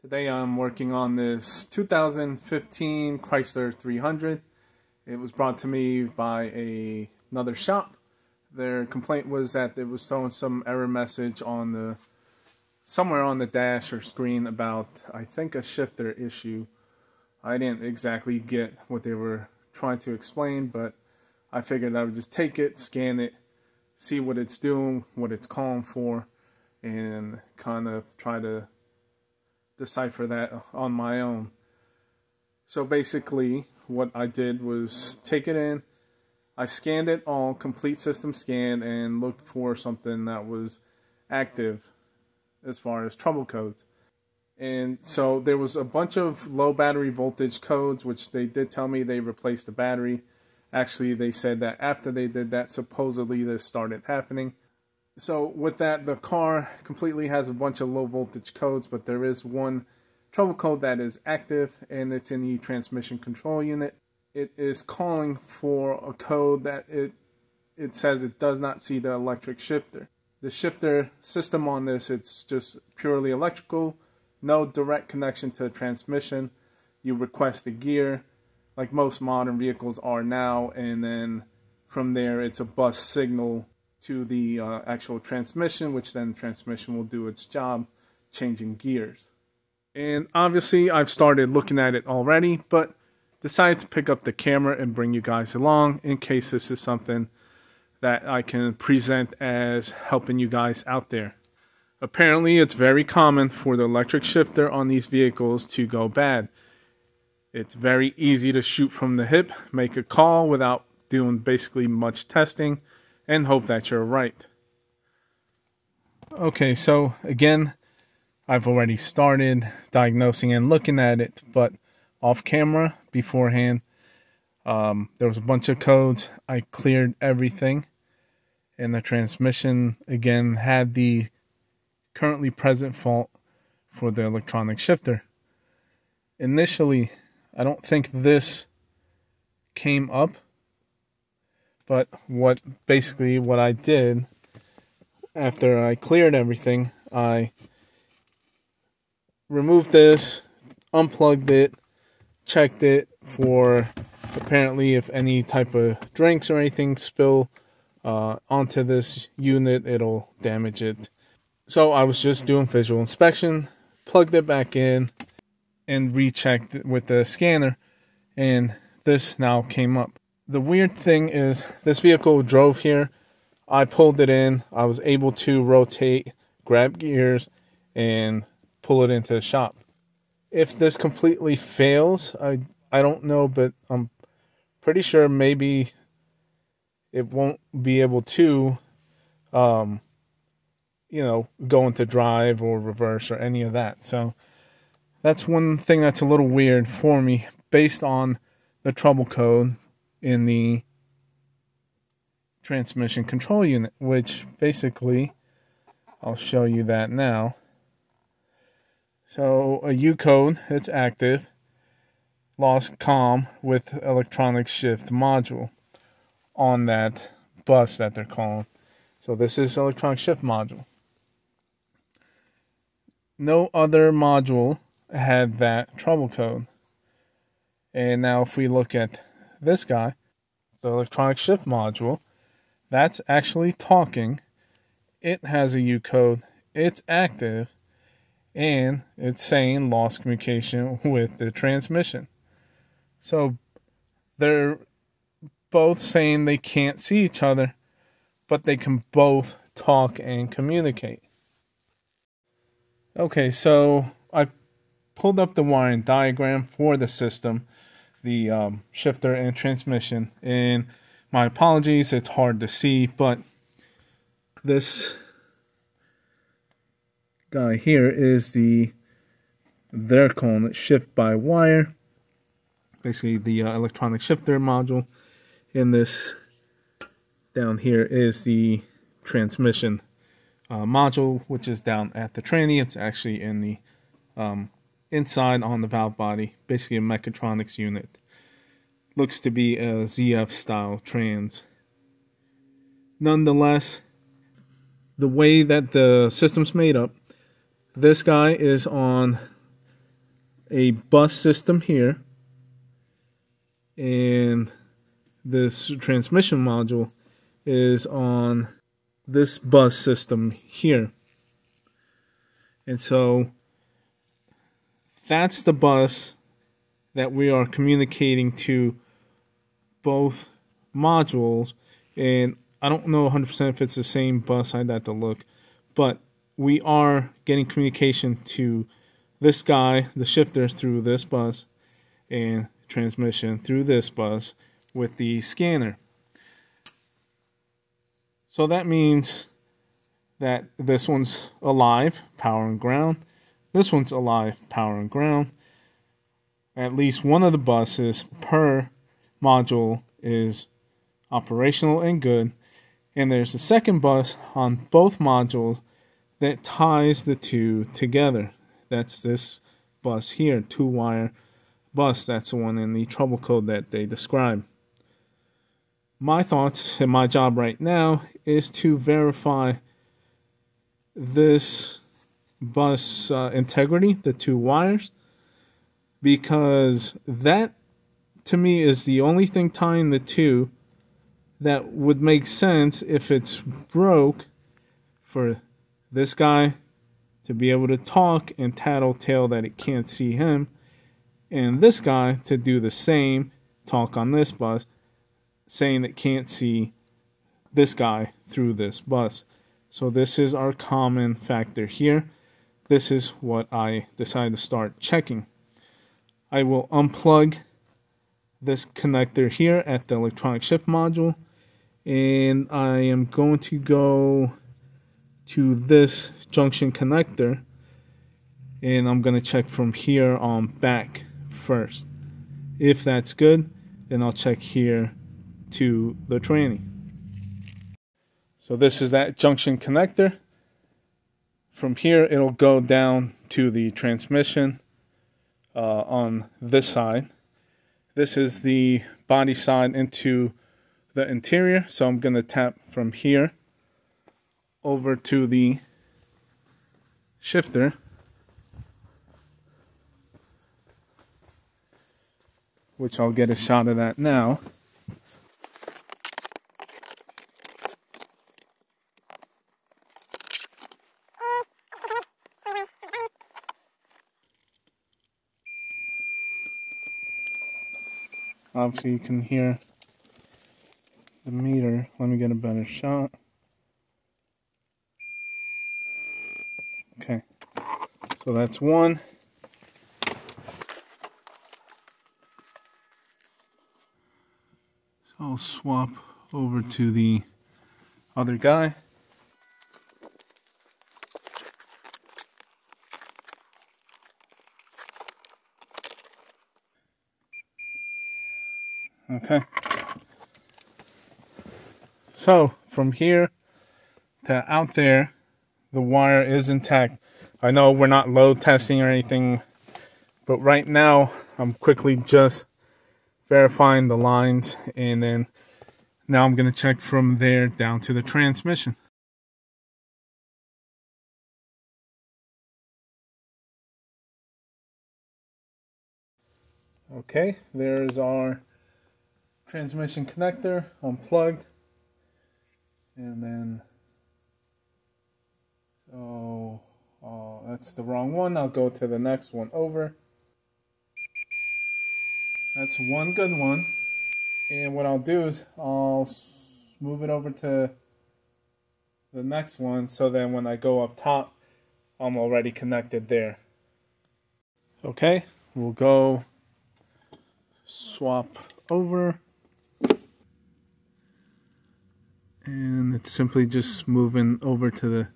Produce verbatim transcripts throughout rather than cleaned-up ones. Today I'm working on this two thousand fifteen Chrysler three hundred. It was brought to me by a, another shop. Their complaint was that it was throwing some error message on the somewhere on the dash or screen about, I think, a shifter issue. I didn't exactly get what they were trying to explain, but I figured I would just take it, scan it, see what it's doing, what it's calling for, and kind of try to decipher that on my own. So basically what I did was take it in, I scanned it all, complete system scan, and looked for something that was active as far as trouble codes. And so there was a bunch of low battery voltage codes, which they did tell me they replaced the battery. Actually, they said that after they did that, supposedly this started happening. So with that, the car completely has a bunch of low voltage codes, but there is one trouble code that is active, and it's in the transmission control unit. It is calling for a code that it it says it does not see the electric shifter. The shifter system on this, it's just purely electrical, no direct connection to the transmission. You request a gear, like most modern vehicles are now, and then from there it's a bus signal to the uh, actual transmission, which then the transmission will do its job, changing gears. And obviously I've started looking at it already, but decided to pick up the camera and bring you guys along in case this is something that I can present as helping you guys out there. Apparently, it's very common for the electric shifter on these vehicles to go bad. It's very easy to shoot from the hip, make a call without doing basically much testing, and hope that you're right. Okay, so again, I've already started diagnosing and looking at it, but off camera beforehand, um, there was a bunch of codes. I cleared everything, and the transmission again had the currently present fault for the electronic shifter. Initially, I don't think this came up, but what basically what I did after I cleared everything, I removed this, unplugged it, checked it for apparently if any type of drinks or anything spill uh, onto this unit, it'll damage it. So I was just doing visual inspection, plugged it back in, and rechecked it with the scanner, and this now came up. The weird thing is this vehicle drove here, I pulled it in, I was able to rotate, grab gears, and pull it into the shop. If this completely fails, I, I don't know, but I'm pretty sure maybe it won't be able to, um, you know, go into drive or reverse or any of that. So that's one thing that's a little weird for me based on the trouble code in the transmission control unit, which basically I'll show you that now. So a U code, it's active, lost comm with electronic shift module on that bus that they're calling. So this is electronic shift module. No other module had that trouble code. And now if we look at this guy, the electronic shift module, that's actually talking. It has a U code, it's active, and it's saying lost communication with the transmission. So they're both saying they can't see each other, but they can both talk and communicate. Okay, so I pulled up the wiring diagram for the system, the um, shifter and transmission, and my apologies, it's hard to see, but this guy here is the, they're calling it shift by wire, basically the uh, electronic shifter module, and this down here is the transmission uh, module, which is down at the tranny. It's actually in the um, inside on the valve body, basically a mechatronics unit. Looks to be a Z F style trans. Nonetheless, the way that the system's made up, this guy is on a bus system here, and this transmission module is on this bus system here. And so that's the bus that we are communicating to both modules, and I don't know one hundred percent if it's the same bus, I'd have to look, but we are getting communication to this guy, the shifter, through this bus, and transmission through this bus with the scanner. So that means that this one's alive, power and ground. This one's alive, power and ground. At least one of the buses per module is operational and good. And there's a second bus on both modules that ties the two together. That's this bus here, two-wire bus. That's the one in the trouble code that they describe. My thoughts and my job right now is to verify this bus uh, integrity, the two wires, because that to me is the only thing tying the two that would make sense if it's broke for this guy to be able to talk and tattletale that it can't see him, and this guy to do the same, talk on this bus, saying it can't see this guy through this bus. So this is our common factor here. This is what I decided to start checking. I will unplug this connector here at the electronic shift module, and I am going to go to this junction connector, and I'm going to check from here on back first. If that's good, then I'll check here to the tranny. So this is that junction connector. From here it'll go down to the transmission uh, on this side. This is the body side into the interior, so I'm going to tap from here over to the shifter, which I'll get a shot of that now. Obviously you can hear the meter. Let me get a better shot. Okay, so that's one. So I'll swap over to the other guy. Okay, so from here to out there, the wire is intact. I know we're not load testing or anything, but right now I'm quickly just verifying the lines, and then now I'm going to check from there down to the transmission. Okay, there's our transmission connector unplugged, and then so oh, that's the wrong one. I'll go to the next one over. That's one good one, and what I'll do is I'll move it over to the next one, so then when I go up top I'm already connected there. Okay, we'll go swap over. And it's simply just moving over to the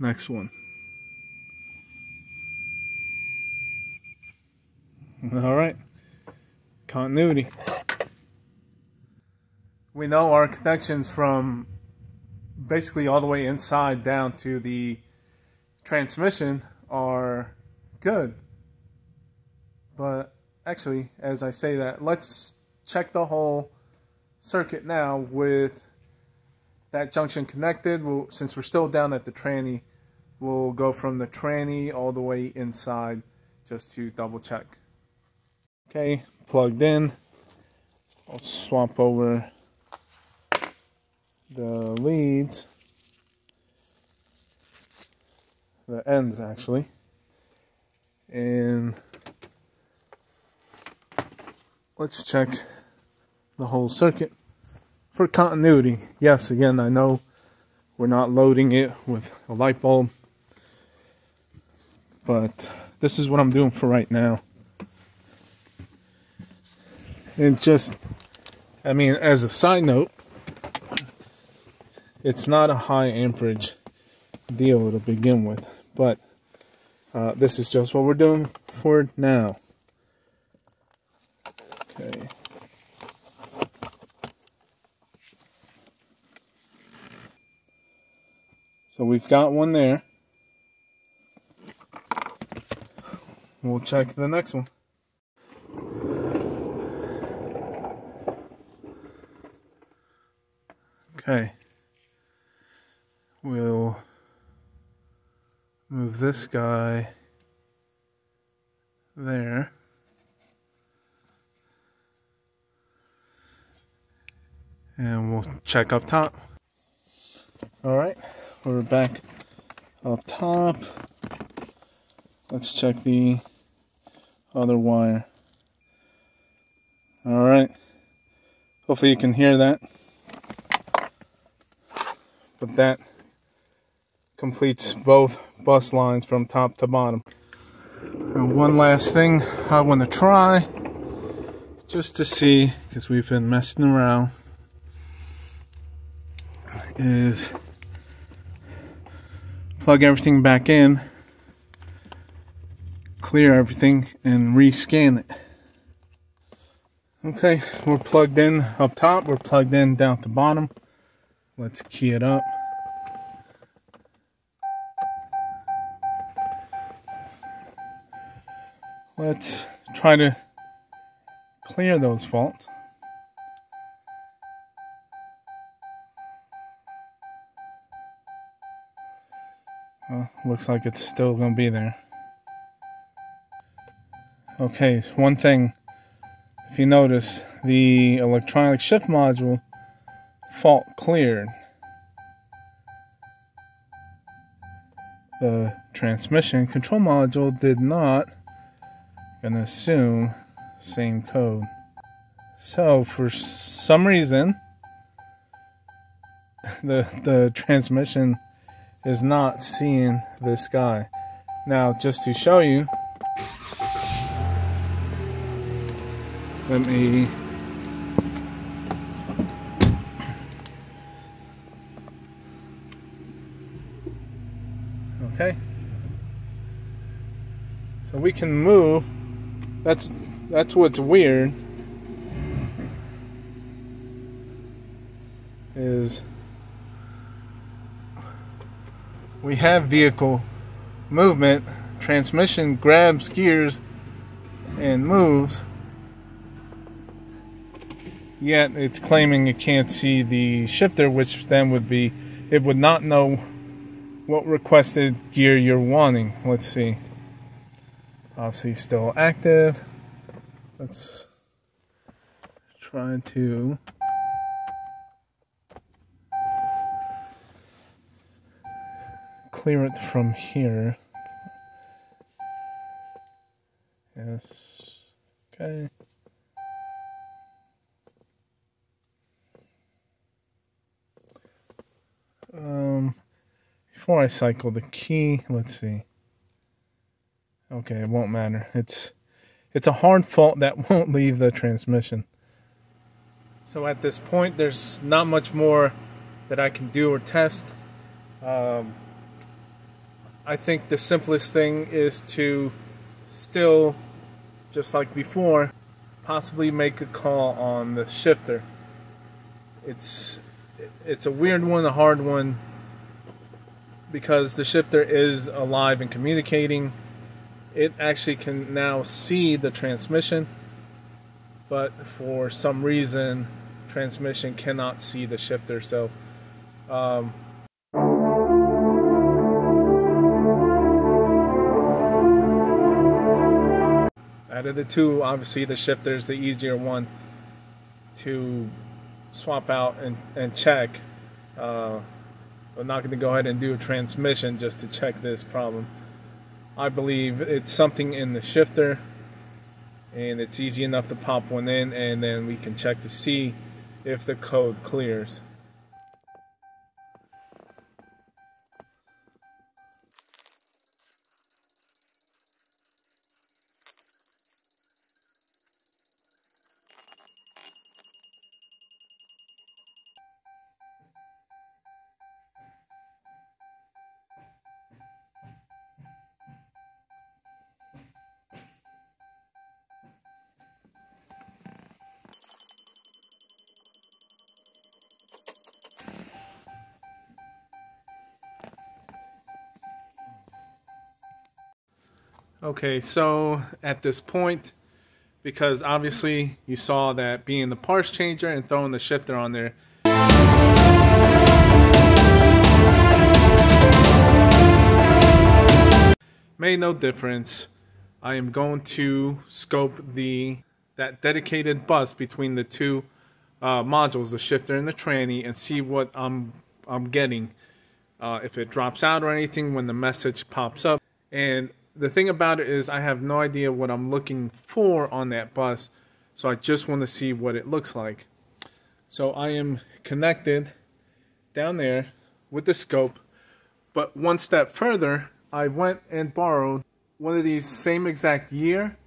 next one. Alright, continuity. We know our connections from basically all the way inside down to the transmission are good. But actually, as I say that, let's check the whole circuit now with that junction connected. We'll, since we're still down at the tranny, we'll go from the tranny all the way inside just to double check. Okay, plugged in. I'll swap over the leads, the ends actually, and let's check the whole circuit for continuity. Yes, again, I know we're not loading it with a light bulb, but this is what I'm doing for right now. And just, I mean, as a side note, it's not a high amperage deal to begin with, but uh, this is just what we're doing for now. Okay. So we've got one there. We'll check the next one. Okay. We'll move this guy there. And we'll check up top. Alright, we're back up top. Let's check the other wire. Alright. Hopefully you can hear that. But that completes both bus lines from top to bottom. And one last thing I want to try, just to see, because we've been messing around, is plug everything back in, clear everything, and rescan it. Okay, we're plugged in up top, we're plugged in down at the bottom. Let's key it up. Let's try to clear those faults. Well, looks like it's still going to be there. Okay, one thing. If you notice, the electronic shift module fault cleared. The transmission control module did not. I'm going to assume same code. So for some reason, the, the transmission is not seeing this guy. Now, just to show you, let me okay, so we can move. That's that's what's weird, is we have vehicle movement, transmission grabs gears and moves, yet it's claiming it can't see the shifter, which then would be, it would not know what requested gear you're wanting. Let's see. Obviously still active. Let's try to... clear it from here. Yes. Okay. Um, before I cycle the key, let's see. Okay, it won't matter. It's it's a hard fault that won't leave the transmission. So at this point, there's not much more that I can do or test. Um, I think the simplest thing is to still, just like before, possibly make a call on the shifter. It's it's a weird one, a hard one, because the shifter is alive and communicating. it actually can now see the transmission, but for some reason transmission cannot see the shifter. So um, out of the two, obviously the shifter is the easier one to swap out and, and check. uh, I'm not going to go ahead and do a transmission just to check this problem. I believe it's something in the shifter, and it's easy enough to pop one in, and then we can check to see if the code clears. Okay, so at this point, because obviously you saw that being the parts changer and throwing the shifter on there, made no difference. I am going to scope the that dedicated bus between the two uh, modules, the shifter and the tranny, and see what I'm I'm getting. Uh, if it drops out or anything when the message pops up. And the thing about it is I have no idea what I'm looking for on that bus, so I just want to see what it looks like. So I am connected down there with the scope, but one step further, I went and borrowed one of these same exact year,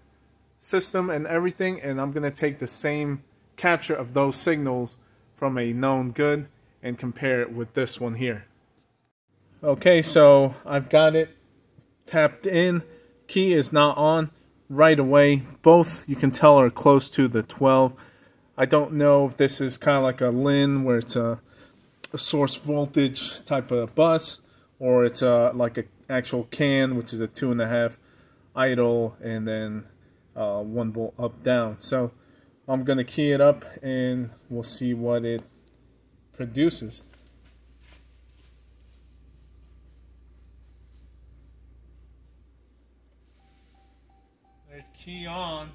system and everything, and I'm going to take the same capture of those signals from a known good and compare it with this one here. Okay, so I've got it tapped in, key is not on right away. Both you can tell are close to the twelve. I don't know if this is kind of like a L I N where it's a, a source voltage type of bus, or it's a, like an actual C A N, which is a two and a half idle and then uh, one volt up down. So I'm going to key it up and we'll see what it produces. Key on.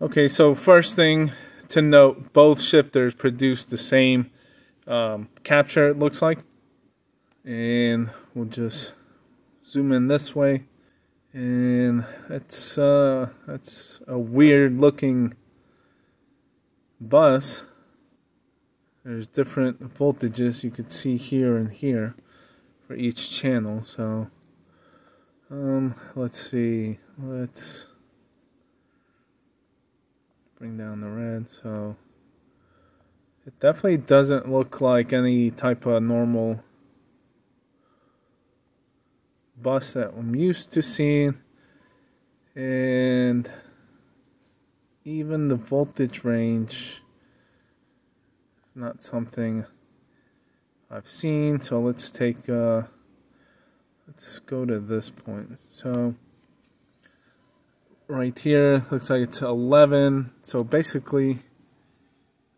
Okay, so first thing to note, both shifters produce the same um, capture, it looks like. And we'll just zoom in this way. And it's uh, that's a weird looking bus. There's different voltages you could see here and here for each channel. So um, let's see. Let's bring down the red. So it definitely doesn't look like any type of normal bus that I'm used to seeing, and even the voltage range is not something I've seen. So let's take uh, let's go to this point. So right here looks like it's eleven, so basically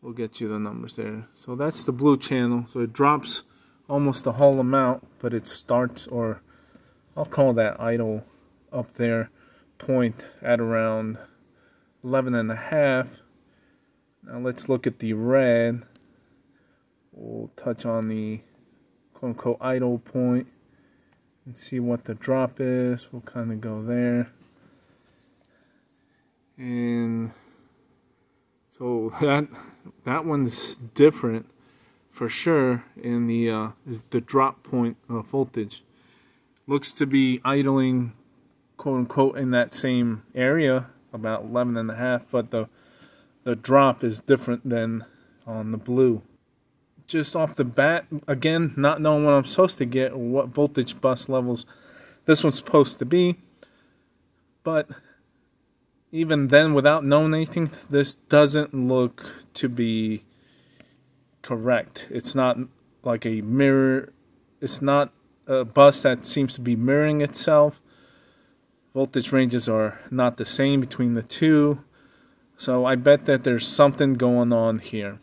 we'll get you the numbers there. So that's the blue channel, so it drops almost the whole amount, but it starts, or I'll call that idle up there point, at around eleven and a half. Now let's look at the red. We'll touch on the quote unquote idle point and see what the drop is. We'll kind of go there. And so that that one's different for sure in the uh, the drop point uh, voltage. Looks to be idling, quote unquote, in that same area, about eleven and a half, but the the drop is different than on the blue. Just off the bat, again, not knowing what I'm supposed to get or what voltage bus levels this one's supposed to be, but even then, without knowing anything, this doesn't look to be correct. It's not like a mirror. It's not a bus that seems to be mirroring itself. Voltage ranges are not the same between the two. So I bet that there's something going on here.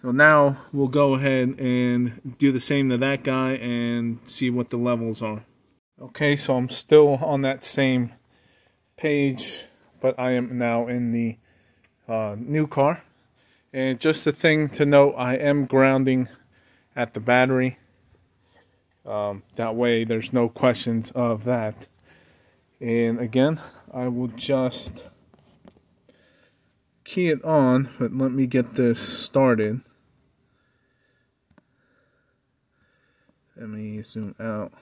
So now we'll go ahead and do the same to that guy and see what the levels are. Okay, so I'm still on that same page, but I am now in the uh, new car. And just a thing to note, I am grounding at the battery. Um, that way there's no questions of that. And again, I will just key it on, but let me get this started. Let me zoom out.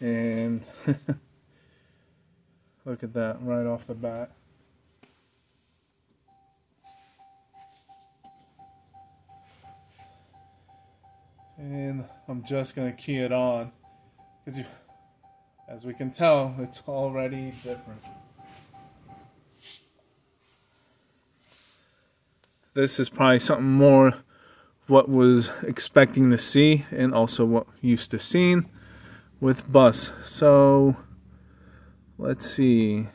And look at that right off the bat. And I'm just going to key it on, because you, as we can tell, it's already different. This is probably something more what was expecting to see, and also what used to seeing with bus. So let's see.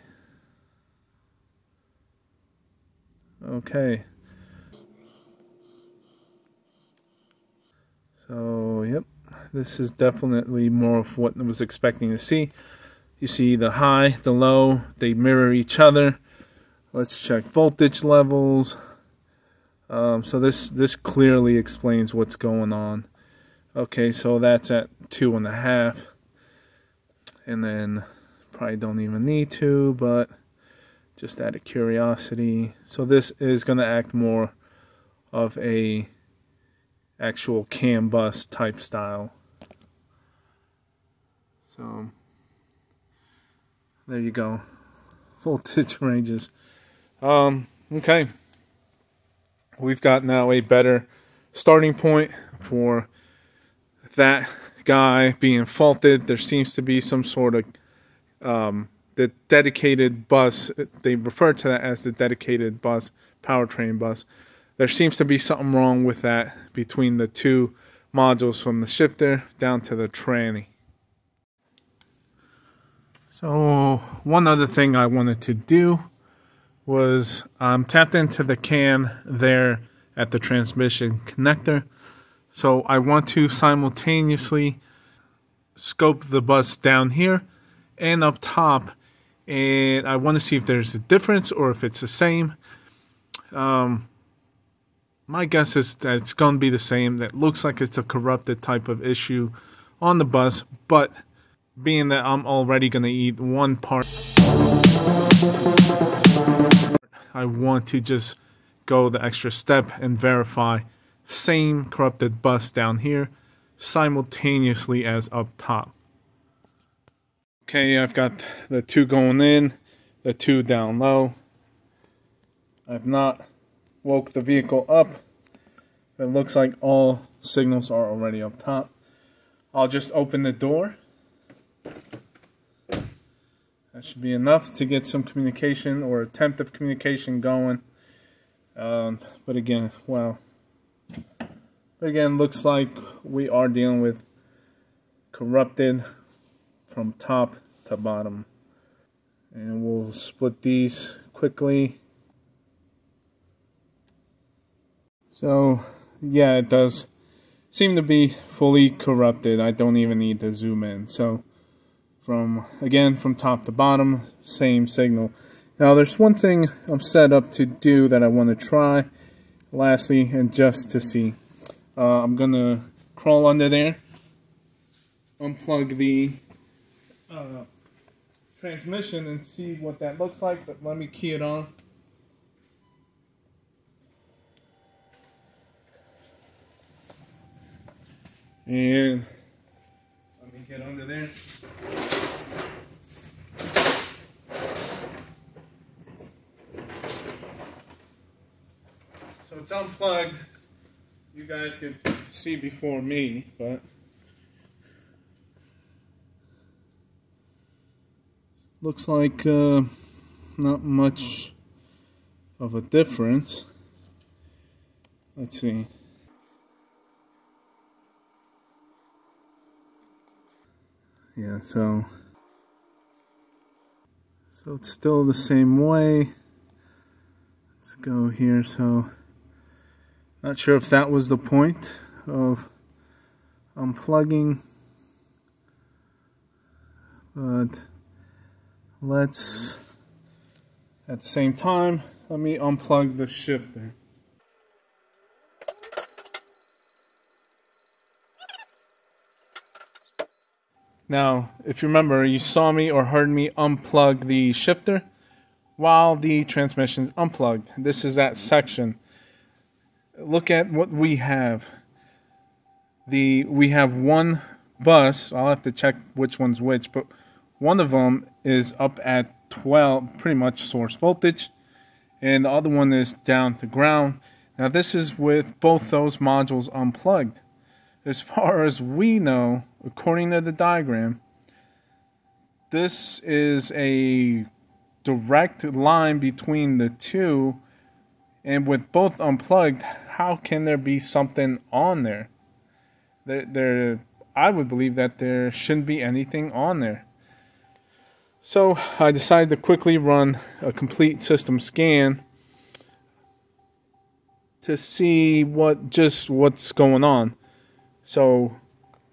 Okay. So yep, this is definitely more of what I was expecting to see. You see the high, the low, they mirror each other. Let's check voltage levels. Um, so this, this clearly explains what's going on. Okay, so that's at two and a half. And then probably don't even need to, but just out of curiosity. So this is going to act more of a actual CAN bus type style. So there you go. Voltage ranges. Um, okay. We've got now a better starting point for that guy being faulted. There seems to be some sort of um, the dedicated bus. They refer to that as the dedicated bus, powertrain bus. There seems to be something wrong with that between the two modules from the shifter down to the tranny. So one other thing I wanted to do was um, tapped into the CAN there at the transmission connector. So I want to simultaneously scope the bus down here and up top, and I want to see if there's a difference or if it's the same. Um, my guess is that it's going to be the same. That looks like it's a corrupted type of issue on the bus, but being that I'm already going to eat one part, I want to just go the extra step and verify same corrupted bus down here simultaneously as up top. Okay, I've got the two going in, the two down low. I've not woke the vehicle up. It looks like all signals are already up top. I'll just open the door. That should be enough to get some communication or attempt of communication going. Um, but again, wow. But again, looks like we are dealing with corrupted from top to bottom. And we'll split these quickly. So, yeah, it does seem to be fully corrupted. I don't even need to zoom in. So, From, again, from top to bottom, same signal. Now there's one thing I'm set up to do that I want to try, lastly, and just to see. Uh, I'm going to crawl under there, unplug the uh, transmission and see what that looks like, but let me key it on. And let me get under there. So it's unplugged. You guys can see before me, but looks like uh, not much of a difference. Let's see. Yeah, so so it's still the same way. Let's go here. So not sure if that was the point of unplugging, but let's at the same time let me unplug the shifter. Now, if you remember, you saw me or heard me unplug the shifter while the transmission's unplugged. This is that section. Look at what we have. The we have one bus. I'll have to check which one's which, but one of them is up at twelve, pretty much source voltage, and the other one is down to ground. Now, this is with both those modules unplugged. As far as we know, according to the diagram, this is a direct line between the two, and with both unplugged, how can there be something on there? There, there I would believe that there shouldn't be anything on there. So I decided to quickly run a complete system scan to see what just what's going on. So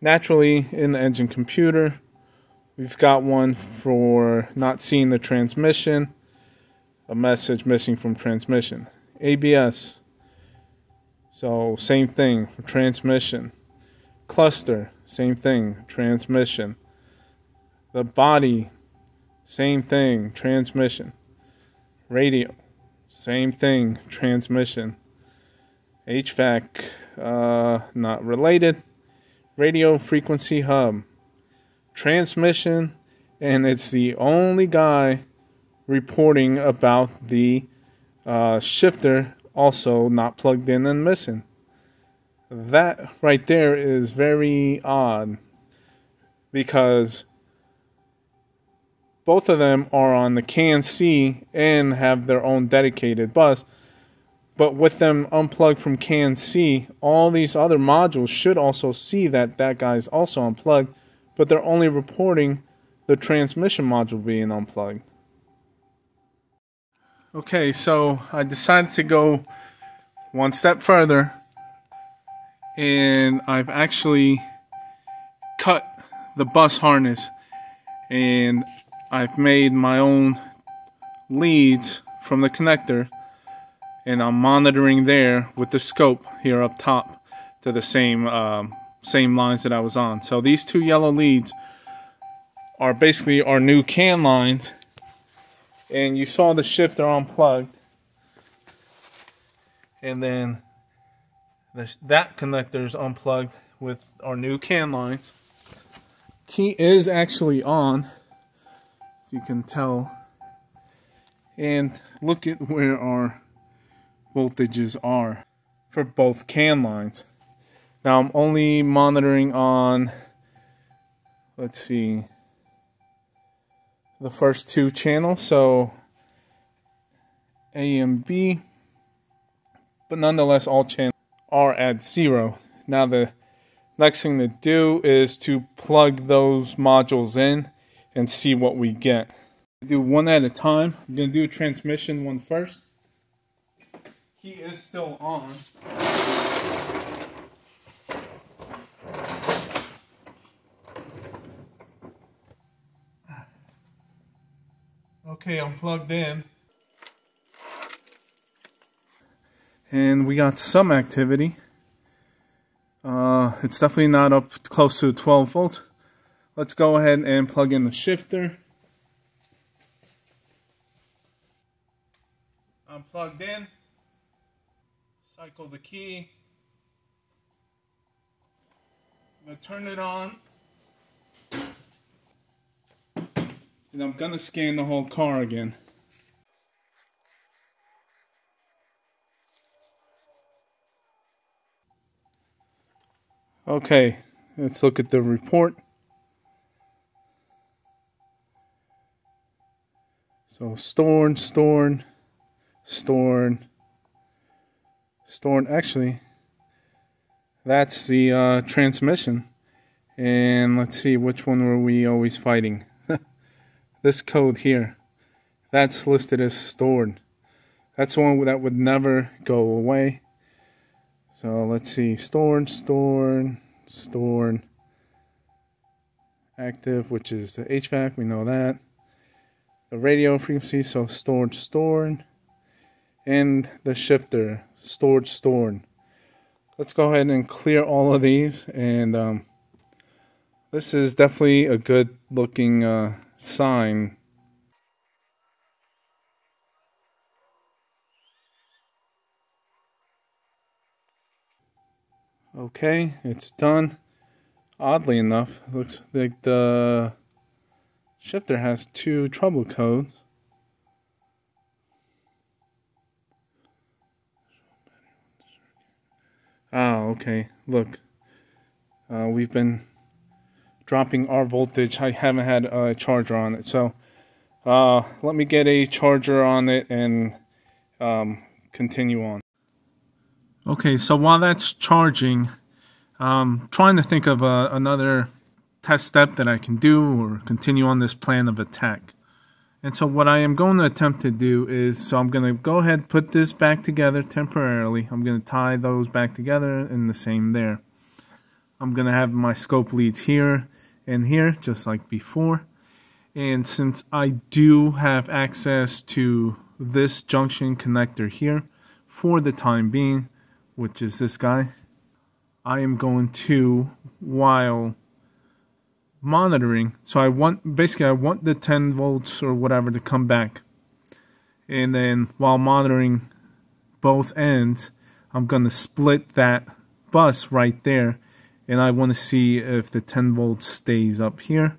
naturally, in the engine computer, we've got one for not seeing the transmission, a message missing from transmission. A B S, so same thing, transmission. Cluster, same thing, transmission. The body, same thing, transmission. Radio, same thing, transmission. H V A C, uh, not related. Radio frequency hub, transmission, and it's the only guy reporting about the uh, shifter also not plugged in and missing. That right there is very odd, because both of them are on the C A N C and have their own dedicated bus. But with them unplugged from C A N C, all these other modules should also see that that guy is also unplugged, but they're only reporting the transmission module being unplugged. Okay, so I decided to go one step further, and I've actually cut the bus harness, and I've made my own leads from the connector. And I'm monitoring there with the scope here up top to the same um, same lines that I was on. So these two yellow leads are basically our new C A N lines. And you saw the shifter unplugged. And then this, that connector is unplugged with our new C A N lines. Key is actually on, if you can tell. And look at where our voltages are for both C A N lines. Now I'm only monitoring on, let's see, the first two channels, so A and B, but nonetheless all channels are at zero. Now the next thing to do is to plug those modules in and see what we get. Do one at a time. I'm going to do transmission one first. He is still on. Okay, I'm plugged in. And we got some activity. Uh, it's definitely not up close to twelve volt. Let's go ahead and plug in the shifter. I'm plugged in. Cycle the key. I'm going to turn it on. And I'm going to scan the whole car again. Okay, let's look at the report. So Storn, Storn, Storn, Storn. Actually, that's the uh, transmission. And let's see, which one were we always fighting? This code here, that's listed as Storn. That's the one that would never go away. So let's see, Storn, Storn, Storn. Active, which is the H V A C, we know that. The radio frequency, so Storn, Storn. And the shifter, Storn, Storn. Let's go ahead and clear all of these. And um, this is definitely a good looking uh, sign. Okay, it's done. Oddly enough, it looks like the shifter has two trouble codes. Ah, okay, look. Uh, we've been dropping our voltage. I haven't had a charger on it, so uh, let me get a charger on it and um, continue on. Okay, so while that's charging, I'm trying to think of uh, another test step that I can do or continue on this plan of attack. And so what I am going to attempt to do is, so I'm going to go ahead and put this back together temporarily. I'm going to tie those back together and the same there. I'm going to have my scope leads here and here, just like before. And since I do have access to this junction connector here for the time being, which is this guy, I am going to, while monitoring, so I want, basically I want the ten volts or whatever to come back. And then while monitoring both ends, I'm going to split that bus right there. And I want to see if the ten volts stays up here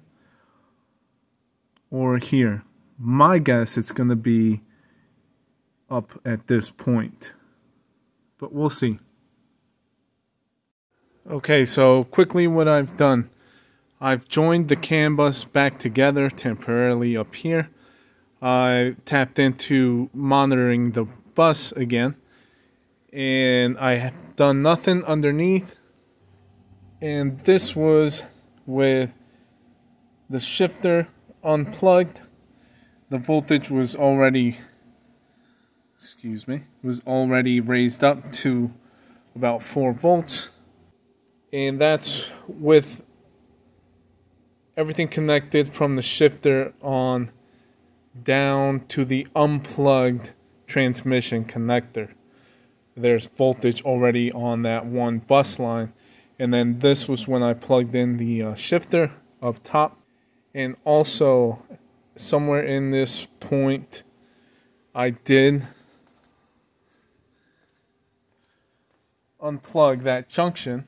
or here. My guess, it's going to be up at this point, but we'll see. Okay, so quickly what I've done, I've joined the C A N bus back together temporarily up here. I tapped into monitoring the bus again, and I have done nothing underneath. And this was with the shifter unplugged. The voltage was already excuse me, was already raised up to about four volts. And that's with everything connected from the shifter on down to the unplugged transmission connector. There's voltage already on that one bus line. And then this was when I plugged in the uh, shifter up top. And also somewhere in this point I did unplug that junction,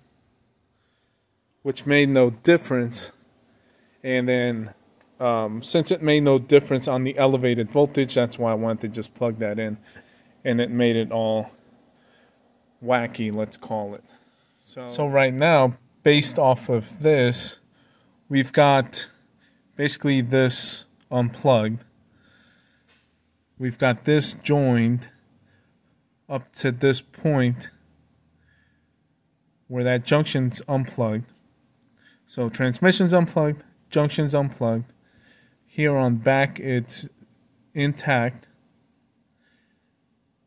which made no difference. And then um, since it made no difference on the elevated voltage, that's why I wanted to just plug that in, and it made it all wacky, let's call it. So, so right now, based off of this, we've got basically this unplugged, we've got this joined up to this point where that junction's unplugged. So transmission's unplugged, junction's unplugged. Here on back it's intact.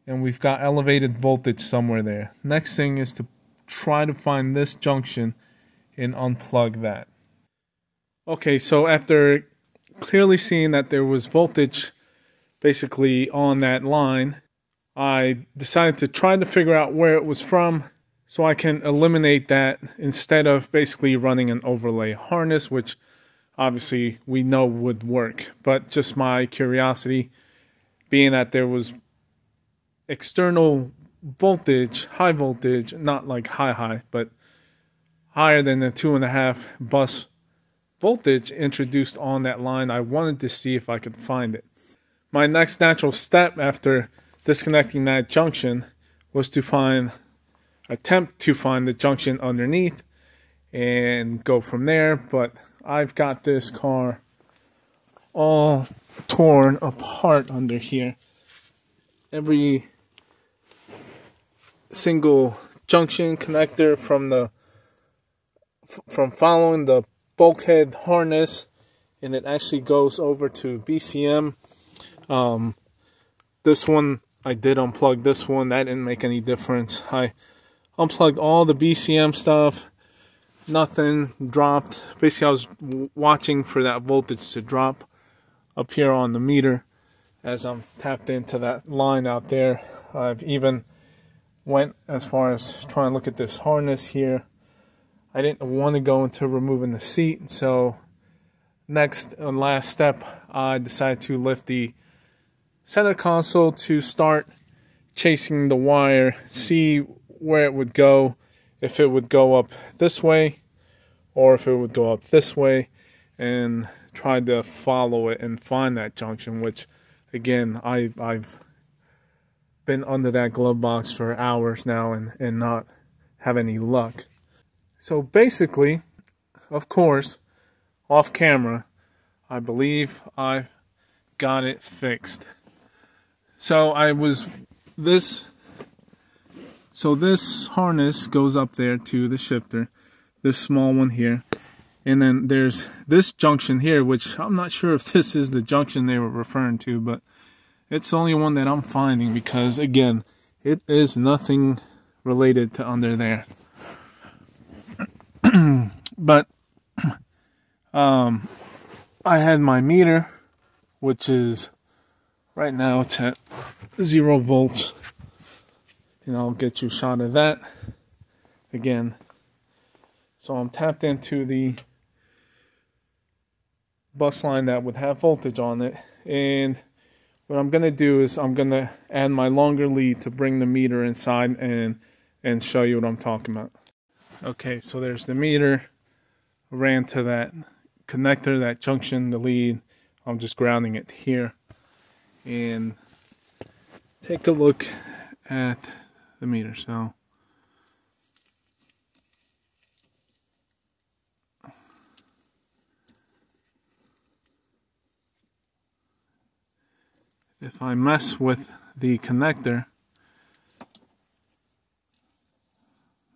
And we've got elevated voltage somewhere there. Next thing is to try to find this junction and unplug that. Okay, so after clearly seeing that there was voltage basically on that line, I decided to try to figure out where it was from, so I can eliminate that instead of basically running an overlay harness, which obviously we know would work. But just my curiosity, being that there was external voltage, high voltage, not like high high, but higher than the two and a half bus voltage introduced on that line, I wanted to see if I could find it. My next natural step after disconnecting that junction was to find attempt to find the junction underneath and go from there, but I've got this car all torn apart under here. Every single junction connector from the from following the bulkhead harness, and it actually goes over to B C M. Um, this one, I did unplug this one. That didn't make any difference. I unplugged all the B C M stuff. Nothing dropped. Basically, I was watching for that voltage to drop up here on the meter as I'm tapped into that line out there. I've even went as far as trying to look at this harness here. I didn't want to go into removing the seat, so next and last step, I decided to lift the center console to start chasing the wire, see where it would go, if it would go up this way or if it would go up this way, and tried to follow it and find that junction, which again, I, I've been under that glove box for hours now and, and not have any luck. So basically, of course, off camera, I believe I got it fixed. So I was this so this harness goes up there to the shifter, this small one here, and then there's this junction here, which I'm not sure if this is the junction they were referring to, but it's the only one that I'm finding because, again, it is nothing related to under there. But um, I had my meter, which is, right now it's at zero volts. And I'll get you a shot of that again. So I'm tapped into the bus line that would have voltage on it. And what I'm going to do is I'm going to add my longer lead to bring the meter inside and, and show you what I'm talking about. Okay, so there's the meter. Ran to that connector, that junction, the lead. I'm just grounding it here. And take a look at the meter. So if I mess with the connector,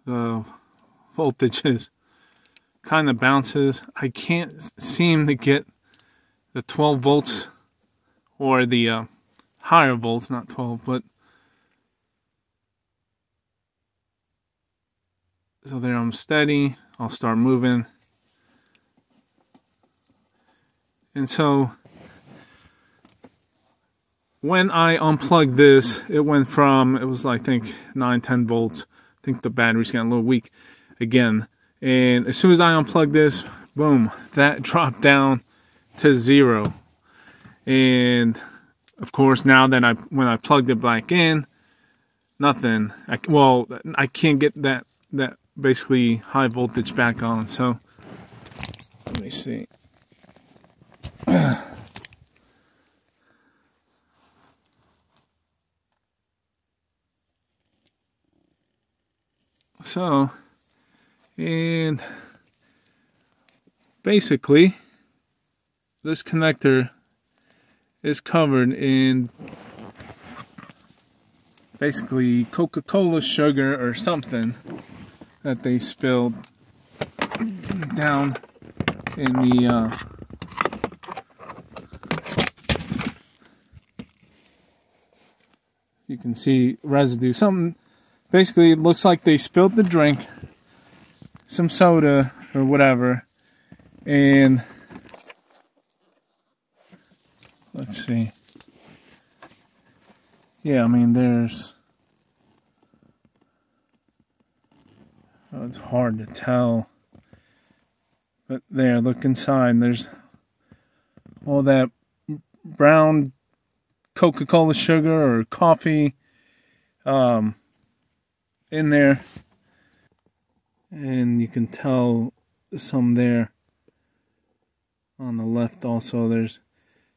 the voltage is kind of bounces. I can't seem to get the twelve volts or the uh, higher volts, not twelve, but so there I'm steady. I'll start moving. And so when I unplugged this, it went from, it was like, I think nine, ten volts. I think the battery's getting a little weak again. And as soon as I unplugged this, boom, that dropped down to zero. And of course, now that I, when I plugged it back in, nothing. I, well, I can't get that, that basically high voltage back on. So let me see. So, and basically this connector is covered in basically Coca-Cola sugar or something that they spilled down in the uh, you can see residue, something. Basically, it looks like they spilled the drink, some soda or whatever, and let's see. Yeah, I mean, there's, oh, it's hard to tell, but there, look inside, there's all that brown Coca-Cola sugar or coffee um, in there. And you can tell some there on the left. Also, there's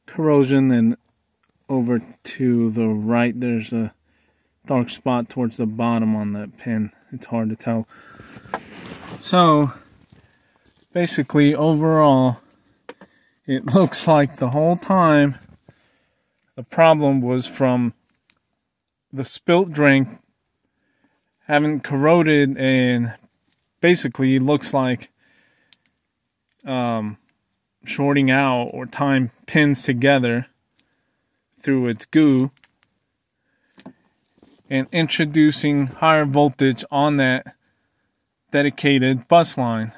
corrosion, and over to the right there's a dark spot towards the bottom on that pin. It's hard to tell. So basically, overall, it looks like the whole time the problem was from the spilt drink having corroded, and basically looks like um, shorting out or tying pins together through its goo and introducing higher voltage on that dedicated bus line.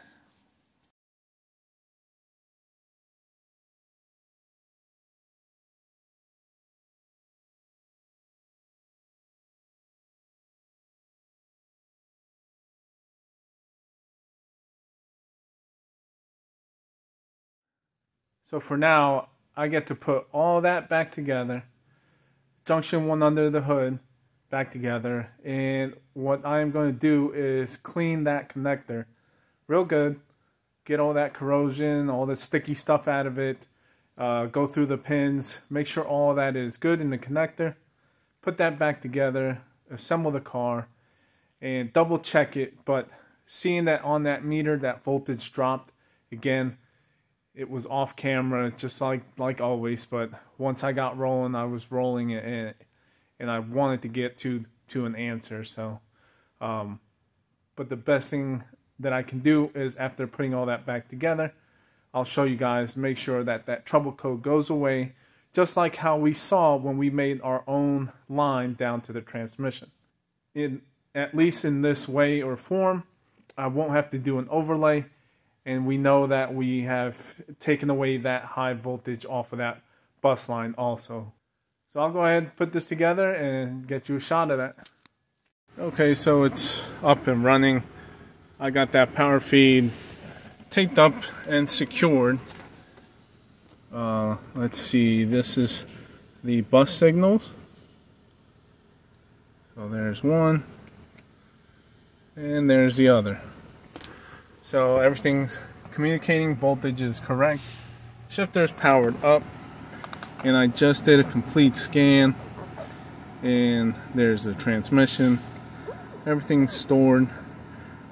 So for now, I get to put all that back together, junction one under the hood back together, and what I am going to do is clean that connector real good, get all that corrosion, all the sticky stuff out of it, uh, go through the pins, make sure all that is good in the connector, put that back together, assemble the car, and double check it. But seeing that on that meter, that voltage dropped again. It was off camera, just like like always, but once I got rolling, I was rolling it, and, and I wanted to get to to an answer. So um, but the best thing that I can do is, after putting all that back together, I'll show you guys, make sure that that trouble code goes away, just like how we saw when we made our own line down to the transmission. In at least in this way or form, I won't have to do an overlay. And we know that we have taken away that high voltage off of that bus line also. So I'll go ahead and put this together and get you a shot of that. Okay, so it's up and running. I got that power feed taped up and secured. Uh, let's see, this is the bus signals. So there's one, and there's the other. So everything's communicating, voltage is correct, shifter's powered up, and I just did a complete scan, and there's the transmission, everything's stored.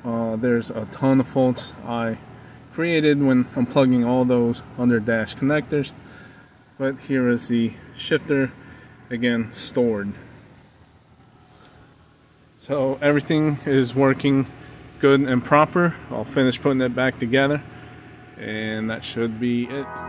Uh, there's a ton of faults I created when unplugging all those under dash connectors, but here is the shifter again stored. So everything is working good and proper. I'll finish putting it back together, and that should be it.